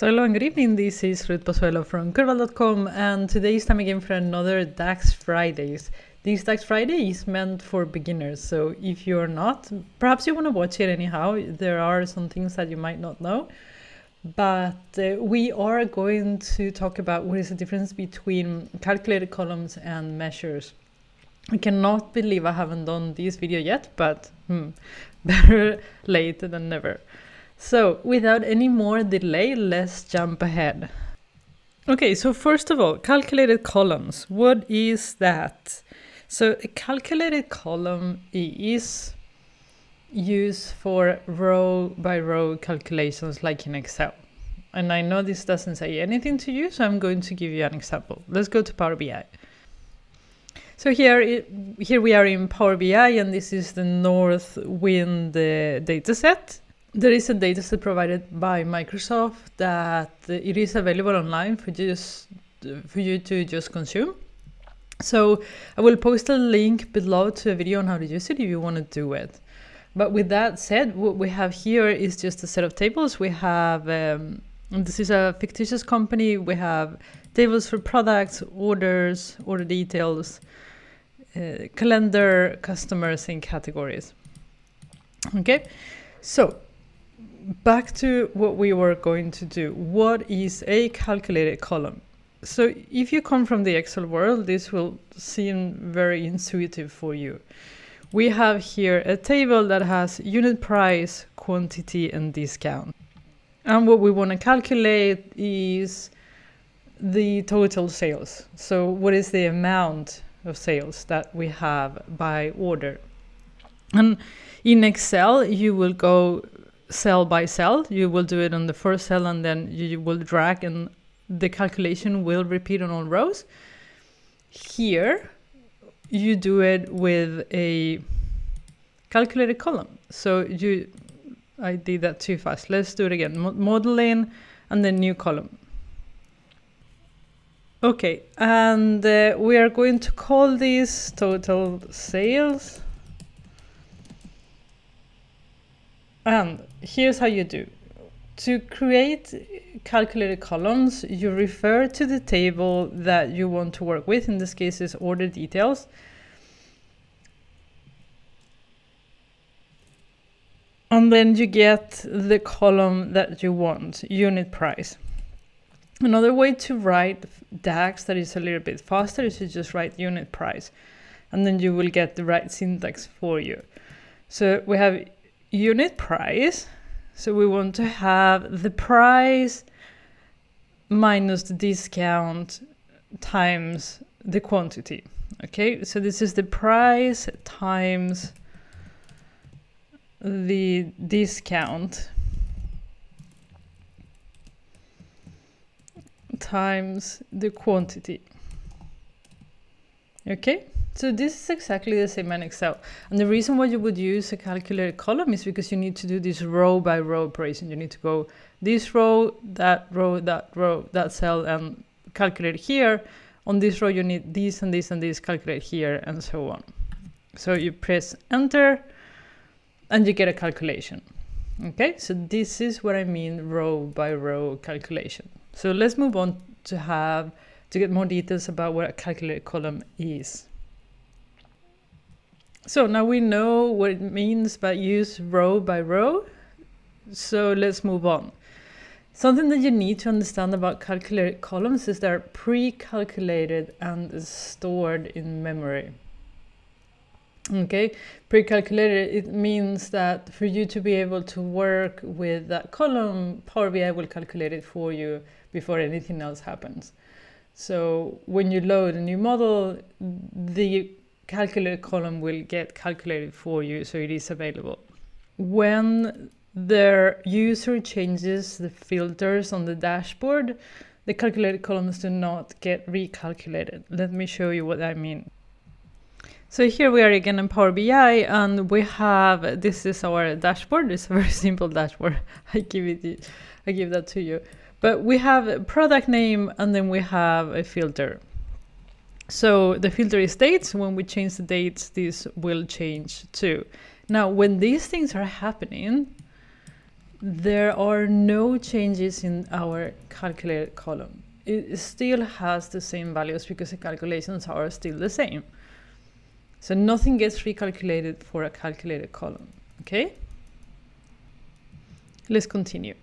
So hello and good evening, this is Ruth Pozuelo from Curbal.com, and today is time again for another DAX Fridays. This DAX Friday is meant for beginners, so if you're not, perhaps you want to watch it anyhow. There are some things that you might not know, but we are going to talk about what is the difference between calculated columns and measures. I cannot believe I haven't done this video yet, but better late than never. So without any more delay, let's jump ahead. Okay, so first of all, calculated columns. What is that? So a calculated column is used for row by row calculations like in Excel. And I know this doesn't say anything to you, so I'm going to give you an example. Let's go to Power BI. So here we are in Power BI, and this is the Northwind dataset. There is a dataset provided by Microsoft that it is available online for you to just consume. So I will post a link below to a video on how to use it if you want to do it. But with that said, what we have here is just a set of tables. We have, this is a fictitious company. We have tables for products, orders, order details, calendar, customers, and categories. Okay, so back to what we were going to do. What is a calculated column? So if you come from the Excel world, this will seem very intuitive for you. We have here a table that has unit price, quantity, and discount. And what we want to calculate is the total sales. So what is the amount of sales that we have by order? And in Excel, you will go cell by cell. You will do it on the first cell, and then you will drag, and the calculation will repeat on all rows. Here, you do it with a calculated column. So I did that too fast. Let's do it again. Modeling, and then new column. Okay, and we are going to call this total sales. And here's how you do. To create calculated columns, you refer to the table that you want to work with. In this case, is order details. And then you get the column that you want, unit price. Another way to write DAX that is a little bit faster is to just write unit price. And then you will get the right syntax for you. So we have unit price, so we want to have the price minus the discount times the quantity. Okay, so this is the price times the discount times the quantity. Okay, so this is exactly the same in Excel. And the reason why you would use a calculated column is because you need to do this row by row operation. You need to go this row, that cell, and calculate here. On this row, you need this and this and this, calculate here, and so on. So you press enter and you get a calculation. Okay, so this is what I mean row by row calculation. So let's move on to get more details about what a calculated column is. So now we know what it means by use row by row. So let's move on. Something that you need to understand about calculated columns is they're pre-calculated and stored in memory. Okay, pre-calculated, it means that for you to be able to work with that column, Power BI will calculate it for you before anything else happens. So when you load a new model, the calculated column will get calculated for you, so it is available. When their user changes the filters on the dashboard, the calculated columns do not get recalculated. Let me show you what I mean. So here we are again in Power BI, and we have, this is our dashboard. It's a very simple dashboard. I give that to you. But we have a product name, and then we have a filter. So the filter is dates. When we change the dates, this will change too. Now, when these things are happening, There are no changes in our calculated column. It still has the same values because the calculations are still the same. So nothing gets recalculated for a calculated column, okay? Let's continue.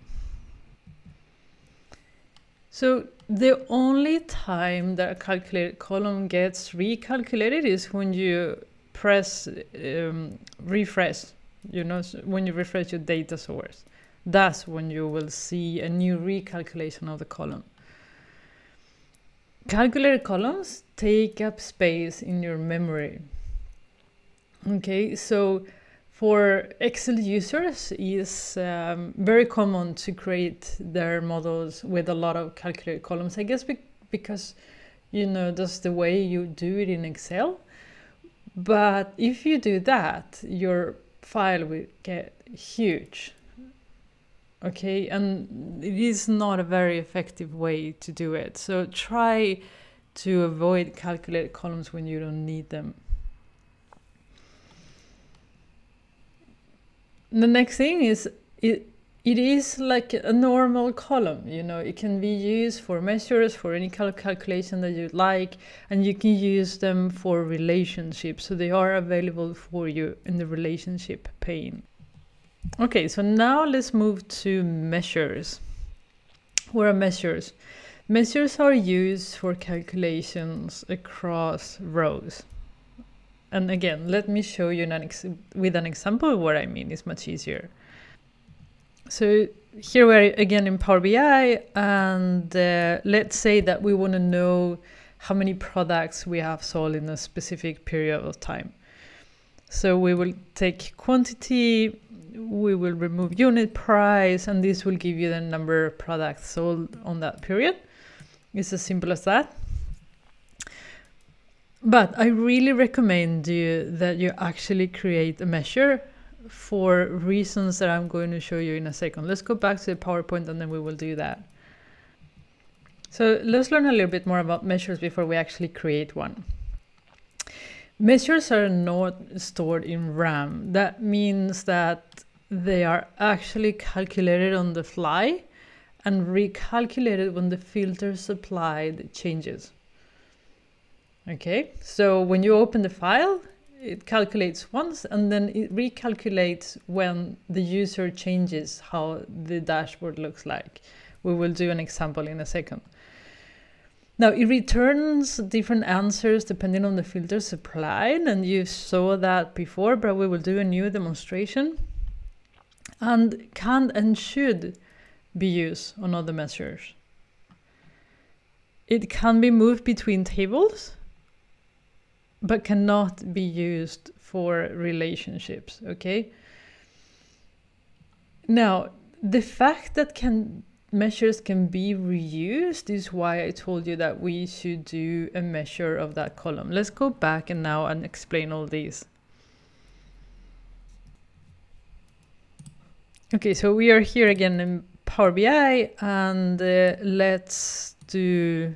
So the only time that a calculated column gets recalculated is when you press refresh, you know, when you refresh your data source. That's when you will see a new recalculation of the column. Calculated columns take up space in your memory. Okay, so for Excel users, it's very common to create their models with a lot of calculated columns. I guess because, you know, that's the way you do it in Excel. But if you do that, your file will get huge. Okay, and it is not a very effective way to do it. So try to avoid calculated columns when you don't need them. The next thing is it is like a normal column, you know, it can be used for measures, for any kind of calculation that you'd like, and you can use them for relationships. So they are available for you in the relationship pane. Okay, so now let's move to measures. What are measures? Measures are used for calculations across rows. And again, let me show you with an example of what I mean. It's much easier. So here we're again in Power BI, and let's say that we want to know how many products we have sold in a specific period of time. So we will take quantity, we will remove unit price, and this will give you the number of products sold on that period. It's as simple as that. But I really recommend you that you actually create a measure for reasons that I'm going to show you in a second. Let's go back to the PowerPoint and then we will do that. So let's learn a little bit more about measures before we actually create one. Measures are not stored in RAM. That means that they are actually calculated on the fly and recalculated when the filters applied changes. Okay, so when you open the file, it calculates once and then it recalculates when the user changes how the dashboard looks like. We will do an example in a second. Now it returns different answers depending on the filters applied, and you saw that before, but we will do a new demonstration, and can and should be used on other measures. It can be moved between tables, but cannot be used for relationships, okay? Now, the fact that measures can be reused is why I told you that we should do a measure of that column. Let's go back and now and explain all these. Okay, so we are here again in Power BI, and let's do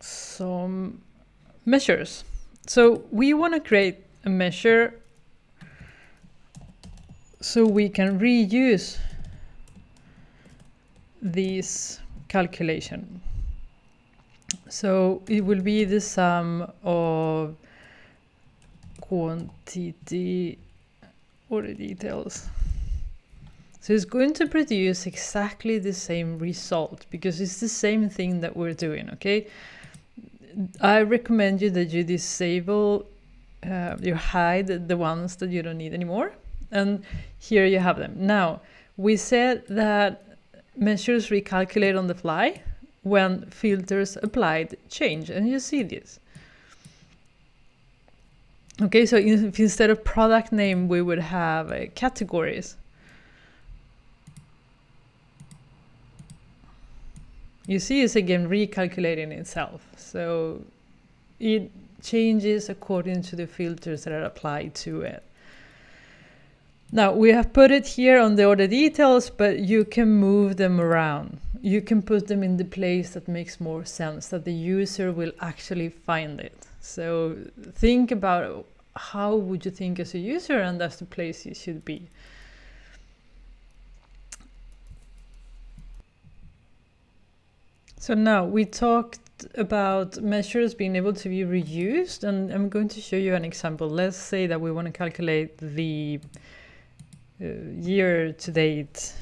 some measures. So we want to create a measure so we can reuse this calculation. So it will be the sum of quantity order details. So it's going to produce exactly the same result because it's the same thing that we're doing, okay? I recommend you that you disable, you hide the ones that you don't need anymore. And here you have them. Now, we said that measures recalculate on the fly when filters applied change, and you see this. Okay, so if instead of product name, we would have categories. You see it's again recalculating itself. So it changes according to the filters that are applied to it. Now we have put it here on the order details, but you can move them around. You can put them in the place that makes more sense, that the user will actually find it. So think about how would you think as a user, and that's the place you should be. So now we talked about measures being able to be reused, and I'm going to show you an example. Let's say that we want to calculate the year-to-date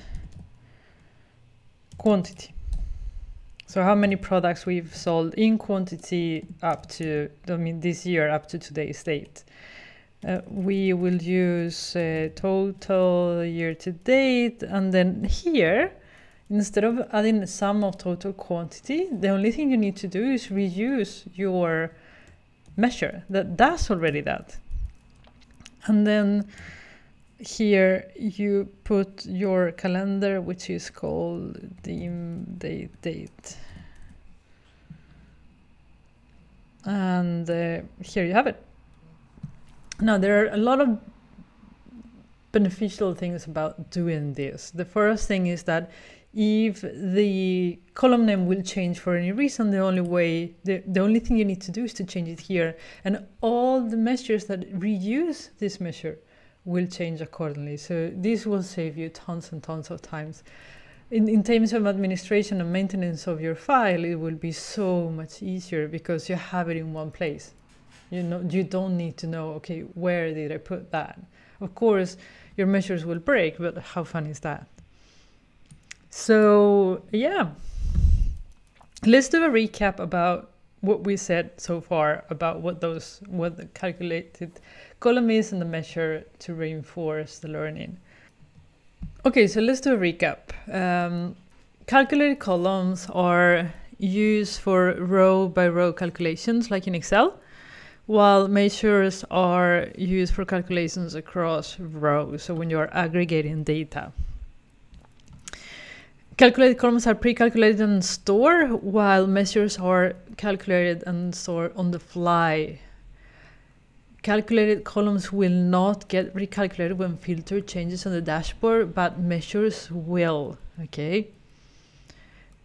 quantity. So how many products we've sold in quantity up to, I mean, this year up to today's date. We will use total year-to-date, and then here, instead of adding a sum of total quantity, the only thing you need to do is reuse your measure that does already that. And then here you put your calendar, which is called the date. And here you have it. Now there are a lot of beneficial things about doing this. The first thing is that if the column name will change for any reason, the only thing you need to do is to change it here, and all the measures that reuse this measure will change accordingly. So this will save you tons and tons of times. In terms of administration and maintenance of your file, it will be so much easier because you have it in one place. You know, you don't need to know, okay, where did I put that? Of course, your measures will break, but how fun is that? So yeah, let's do a recap about what we said so far about what the calculated column is and the measure to reinforce the learning. Okay, so let's do a recap. Calculated columns are used for row by row calculations like in Excel, while measures are used for calculations across rows, so when you are aggregating data. Calculated columns are pre-calculated and stored, while measures are calculated and stored on the fly. Calculated columns will not get recalculated when filter changes on the dashboard, but measures will, okay?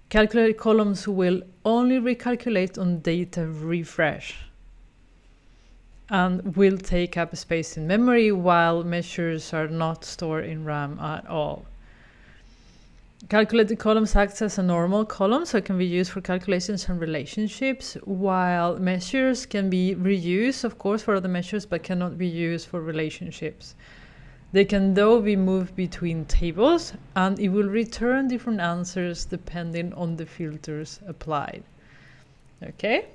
Calculated columns will only recalculate on data refresh and will take up space in memory, while measures are not stored in RAM at all. Calculated columns acts as a normal column, so it can be used for calculations and relationships, while measures can be reused, of course, for other measures, but cannot be used for relationships. They can, though, be moved between tables, and it will return different answers depending on the filters applied. Okay?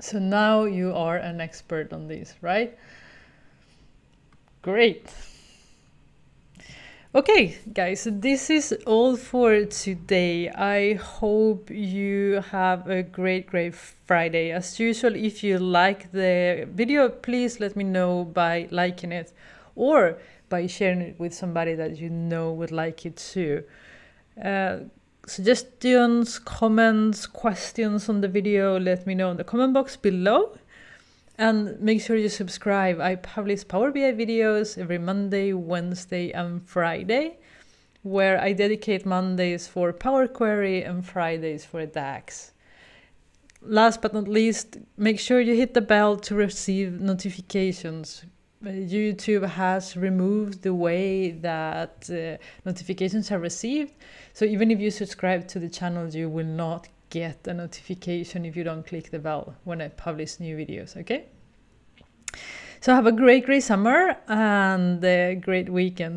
So now you are an expert on this, right? Great. Okay, guys, so this is all for today. I hope you have a great Friday. As usual, if you like the video, please let me know by liking it or by sharing it with somebody that you know would like it too. Suggestions, comments, questions on the video, let me know in the comment box below. And make sure you subscribe. I publish Power BI videos every Monday, Wednesday, and Friday, where I dedicate Mondays for Power Query and Fridays for DAX. Last but not least, make sure you hit the bell to receive notifications. YouTube has removed the way that notifications are received. So even if you subscribe to the channel, you will not get a notification if you don't click the bell when I publish new videos, okay? So have a great summer and a great weekend.